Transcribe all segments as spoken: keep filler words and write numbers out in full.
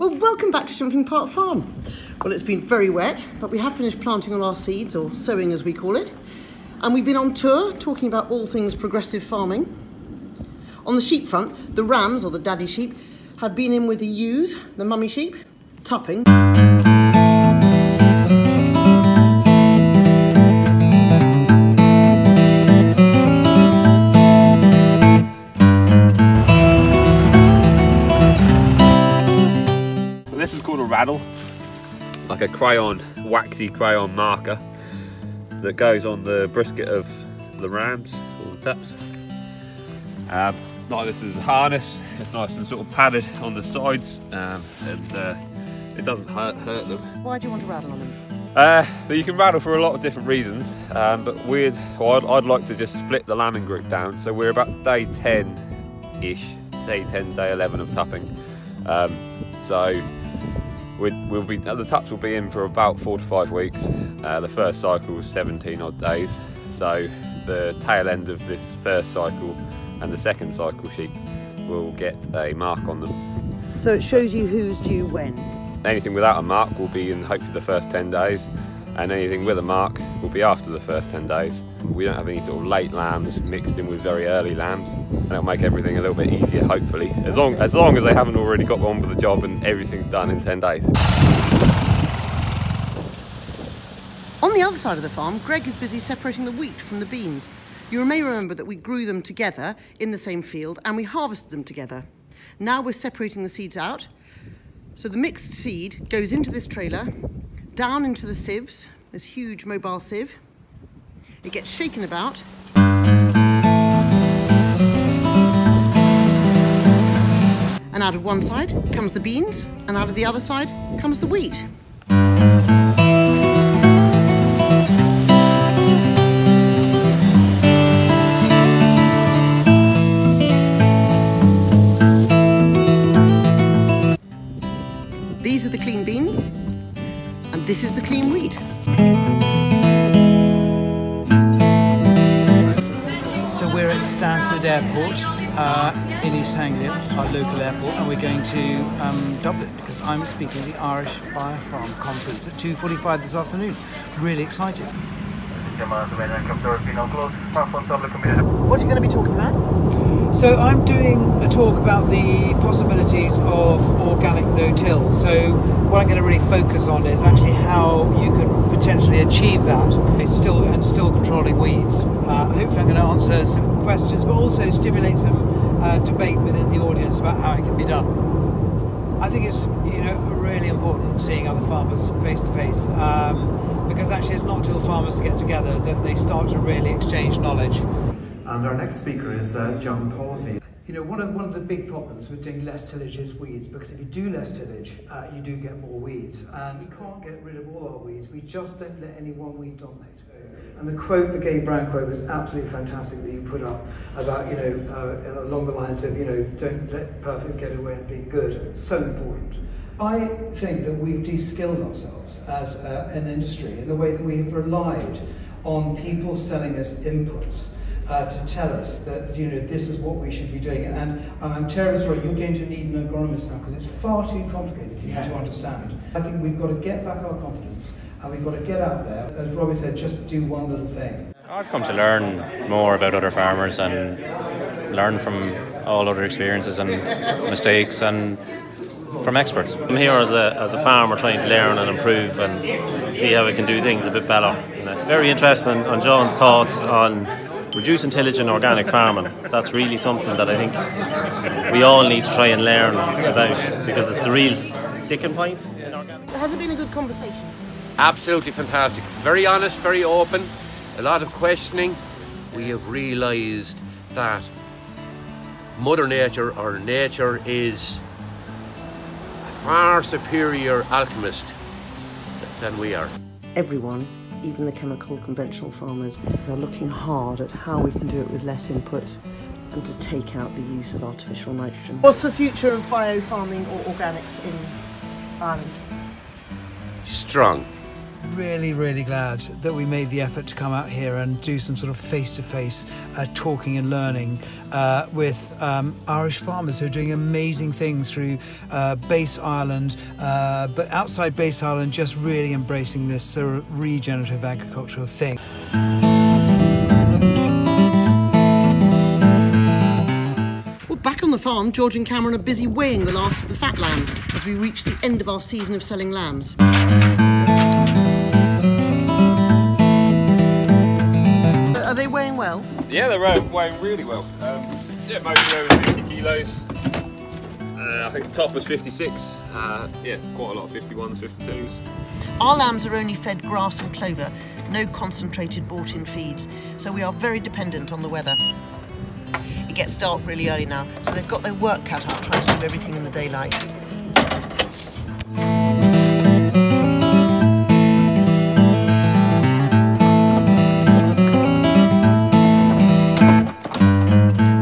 Well, welcome back to Shimpling Park Farm. Well, it's been very wet, but we have finished planting all our seeds, or sowing as we call it. And we've been on tour talking about all things progressive farming. On the sheep front, the rams, or the daddy sheep, have been in with the ewes, the mummy sheep, tupping. This is called a raddle, like a crayon, waxy crayon marker that goes on the brisket of the rams or the tups. Um, like this is a harness, it's nice and sort of padded on the sides, um, and uh, it doesn't hurt, hurt them. Why do you want to rattle on them? Uh, so you can rattle for a lot of different reasons, um, but we'd, well, I'd, I'd like to just split the lambing group down. So we're about day ten-ish, day ten, day eleven of tupping. Um, so We'd, we'll be, the tups will be in for about four to five weeks. Uh, the first cycle was seventeen odd days. So the tail end of this first cycle and the second cycle sheep will get a mark on them. So it shows you who's due when? Anything without a mark will be in hopefully the first ten days, and anything with a mark will be after the first ten days. We don't have any sort of late lambs mixed in with very early lambs, and it'll make everything a little bit easier, hopefully, as long as, long as they haven't already got on with the job and everything's done in ten days. On the other side of the farm, Greg is busy separating the wheat from the beans. You may remember that we grew them together in the same field and we harvested them together. Now we're separating the seeds out. So the mixed seed goes into this trailer, down into the sieves, this huge mobile sieve. It gets shaken about. And out of one side comes the beans, and out of the other side comes the wheat. These are the clean beans, and this is the clean wheat. So we're at Stansted Airport uh, in East Anglia, our local airport, and we're going to um, Dublin because I'm speaking at the Irish Biofarm Conference at two forty-five this afternoon. Really excited. What are you going to be talking about? So I'm doing a talk about the possibilities of organic no-till. So what I'm going to really focus on is actually how you can potentially achieve that. It's still and still controlling weeds. Uh, hopefully I'm going to answer some questions, but also stimulate some uh, debate within the audience about how it can be done. I think it's you know really important seeing other farmers face to face. Um, because actually it's not till farmers get together that they start to really exchange knowledge. And our next speaker is uh, John Pawsey. You know, one of, one of the big problems with doing less tillage is weeds, because if you do less tillage, uh, you do get more weeds. And we can't get rid of all our weeds, we just don't let any one weed dominate. And the quote, the Gabe Brown quote, was absolutely fantastic that you put up about, you know, uh, along the lines of, you know, don't let perfect get away with being good. It's so important. I think that we've de-skilled ourselves as uh, an industry in the way that we've relied on people selling us inputs uh, to tell us that, you know, this is what we should be doing. And, and I'm terribly sorry, you're going to need an agronomist now because it's far too complicated for you yeah. to understand. I think we've got to get back our confidence and we've got to get out there. As Robbie said, just do one little thing. I've come to learn more about other farmers and learn from all other experiences and mistakes and from experts. I'm here as a, as a farmer trying to learn and improve and see how we can do things a bit better. You know, very interesting on John's thoughts on reducing tillage and organic farming. That's really something that I think we all need to try and learn about because it's the real sticking point in organic. Has it been a good conversation? Absolutely fantastic. Very honest, very open, a lot of questioning. We have realised that Mother Nature or nature is far superior alchemist than we are. Everyone, even the chemical conventional farmers, they're looking hard at how we can do it with less inputs and to take out the use of artificial nitrogen. What's the future of biofarming or organics in Ireland? Strong. Really, really glad that we made the effort to come out here and do some sort of face-to-face uh, talking and learning uh, with um, Irish farmers who are doing amazing things through uh, Base Ireland, uh, but outside Base Ireland, just really embracing this sort of regenerative agricultural thing. Back on the farm, George and Cameron are busy weighing the last of the fat lambs as we reach the end of our season of selling lambs. Are they weighing well? Yeah, they're weighing really well. Um, yeah, most of them is fifty kilos. Uh, I think the top was fifty-six. Uh, yeah, quite a lot of fifty-ones, fifty-twos. Our lambs are only fed grass and clover, no concentrated bought-in feeds, so we are very dependent on the weather. It gets dark really early now, so they've got their work cut out trying to do everything in the daylight.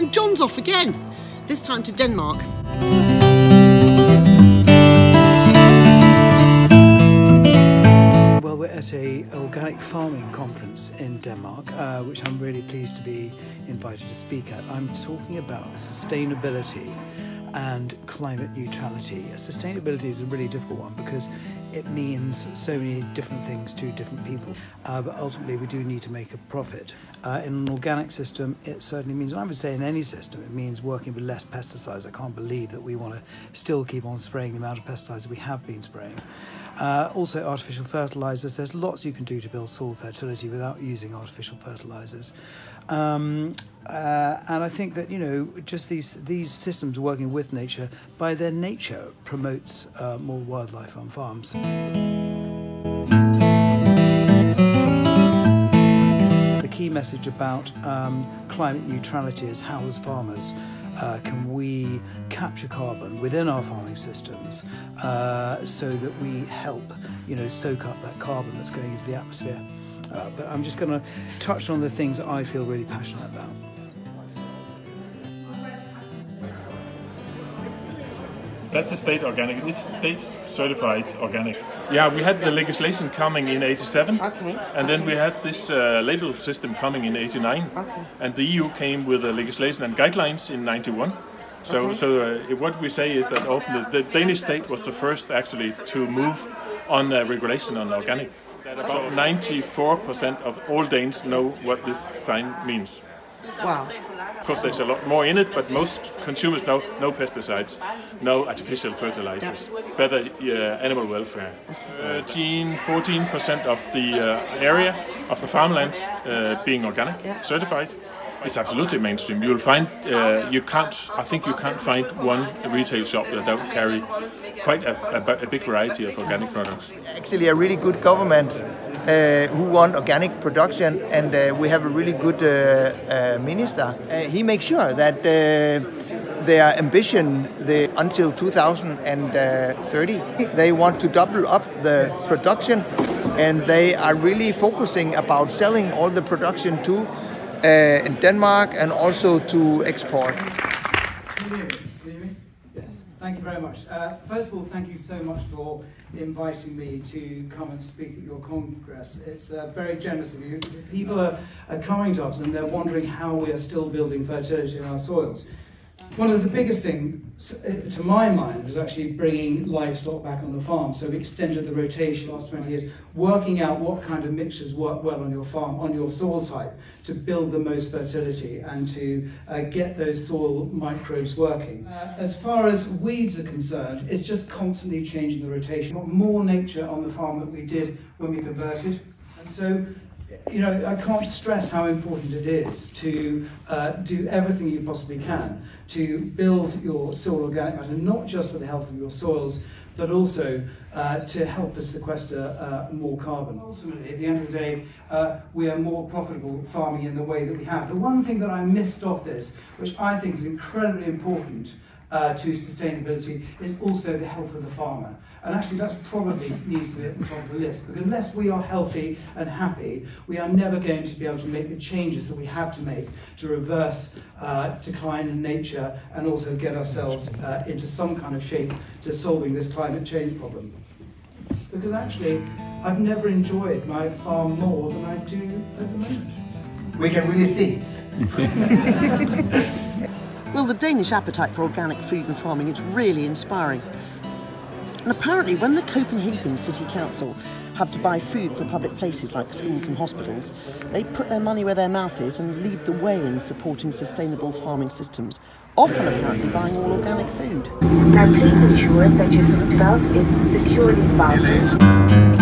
And John's off again, this time to Denmark. Well, we're at an organic farming conference in Denmark, uh, which I'm really pleased to be invited to speak at. I'm talking about sustainability and climate neutrality. Sustainability is a really difficult one because it means so many different things to different people, uh, but ultimately we do need to make a profit. Uh, in an organic system, it certainly means, and I would say in any system, it means working with less pesticides. I can't believe that we want to still keep on spraying the amount of pesticides we have been spraying. Uh, also artificial fertilisers, there's lots you can do to build soil fertility without using artificial fertilisers. Um, uh, and I think that, you know, just these, these systems working with nature, by their nature, promotes uh, more wildlife on farms. The key message about um, climate neutrality is how, as farmers, Uh, can we capture carbon within our farming systems uh, so that we help, you know, soak up that carbon that's going into the atmosphere. Uh, but I'm just going to touch on the things that I feel really passionate about. That's the state organic. This state certified organic. Yeah, we had the legislation coming in eighty-seven, okay, and then okay. we had this uh, label system coming in eighty-nine, okay, and the E U came with the legislation and guidelines in ninety-one. So, okay. so uh, what we say is that often the, the Danish state was the first actually to move on uh, regulation on organic. That about ninety-four percent of all Danes know what this sign means. Wow. Of course, there's a lot more in it, but most consumers know no pesticides, no artificial fertilizers, better uh, animal welfare. thirteen, fourteen percent of the uh, area of the farmland uh, being organic, certified. It's absolutely mainstream. You'll find, uh, you can't, I think you can't find one retail shop that don't carry quite a, a, a big variety of organic products. Actually, a really good government. Uh, who want organic production, and uh, we have a really good uh, uh, minister. Uh, he makes sure that uh, their ambition the, until two thousand thirty, they want to double up the production, and they are really focusing about selling all the production to uh, in Denmark and also to export. Thank you very much. Uh, first of all, thank you so much for inviting me to come and speak at your congress. It's uh, very generous of you. People are, are coming to us and they're wondering how we are still building fertility in our soils. One of the biggest things, uh, to my mind, was actually bringing livestock back on the farm. So we extended the rotation last twenty years, working out what kind of mixtures work well on your farm, on your soil type, to build the most fertility and to uh, get those soil microbes working. Uh, as far as weeds are concerned, it's just constantly changing the rotation. Got more nature on the farm that we did when we converted, and so, you know, I can't stress how important it is to uh, do everything you possibly can to build your soil organic matter, not just for the health of your soils, but also uh, to help us sequester uh, more carbon. Ultimately, at the end of the day, uh, we are more profitable farming in the way that we have. The one thing that I missed off this, which I think is incredibly important uh, to sustainability, is also the health of the farmer. And actually, that's probably needs to be at the top of the list, because unless we are healthy and happy, we are never going to be able to make the changes that we have to make to reverse uh, decline in nature and also get ourselves uh, into some kind of shape to solving this climate change problem. Because actually, I've never enjoyed my farm more than I do at the moment. We can really see. Well, the Danish appetite for organic food and farming is really inspiring. And apparently when the Copenhagen City Council have to buy food for public places like schools and hospitals, they put their money where their mouth is and lead the way in supporting sustainable farming systems, often apparently buying all organic food. Now please ensure that your seatbelt is securely fastened.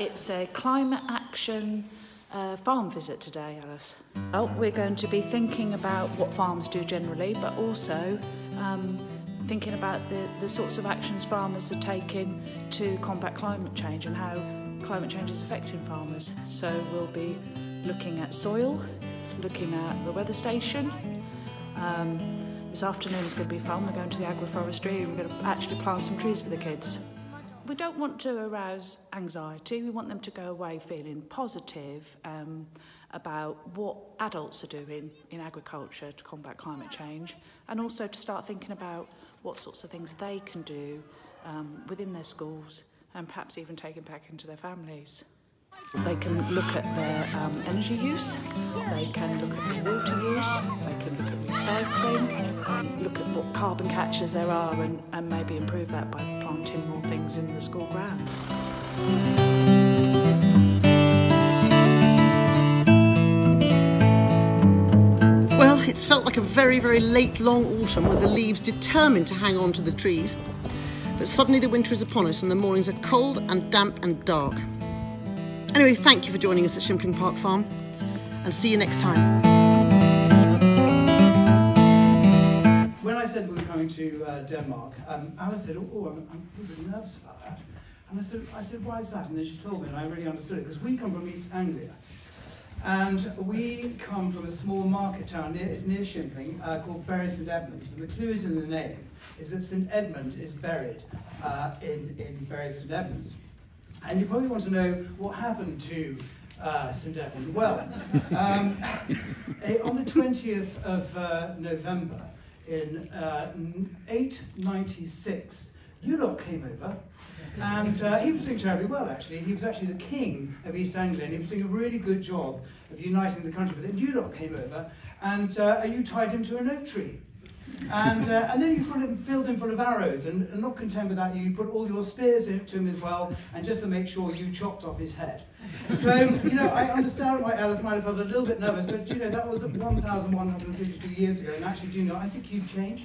It's a climate action uh, farm visit today, Alice. Oh, we're going to be thinking about what farms do generally, but also um, thinking about the, the sorts of actions farmers are taking to combat climate change and how climate change is affecting farmers. So we'll be looking at soil, looking at the weather station. Um, this afternoon is going to be fun. We're going to the agroforestry and we're going to actually plant some trees for the kids. We don't want to arouse anxiety, we want them to go away feeling positive um, about what adults are doing in agriculture to combat climate change, and also to start thinking about what sorts of things they can do um, within their schools and perhaps even taking back into their families. They can look at their um, energy use, they can look at their water use, they can look at recycling, um, look at what carbon catchers there are and, and maybe improve that by planting more things in the school grounds. Well, it's felt like a very, very late, long autumn with the leaves determined to hang on to the trees. But suddenly the winter is upon us and the mornings are cold and damp and dark. Anyway, thank you for joining us at Shimpling Park Farm, and see you next time. When I said we were coming to uh, Denmark, um, Alice said, oh, oh I'm, I'm really nervous about that. And I said, I said, why is that? And then she told me, and I really understood it, because we come from East Anglia. And we come from a small market town, near, it's near Shimpling, uh, called Bury St Edmunds. And the clue is in the name, is that St Edmund is buried uh, in, in Bury St Edmunds. And you probably want to know what happened to uh, St Edmund. Well, um, on the twentieth of uh, November in uh, eight ninety-six, Ulok came over, and uh, he was doing terribly well, actually. He was actually the king of East Anglia, and he was doing a really good job of uniting the country. But then Ulok came over, and uh, you tied him to an oak tree. And, uh, and then you filled him, filled him full of arrows, and, and not content with that, you put all your spears into him as well, and just to make sure you chopped off his head. So, you know, I understand why Alice might have felt a little bit nervous, but, you know, that was one thousand one hundred fifty-two years ago, and actually, do you know, I think you've changed.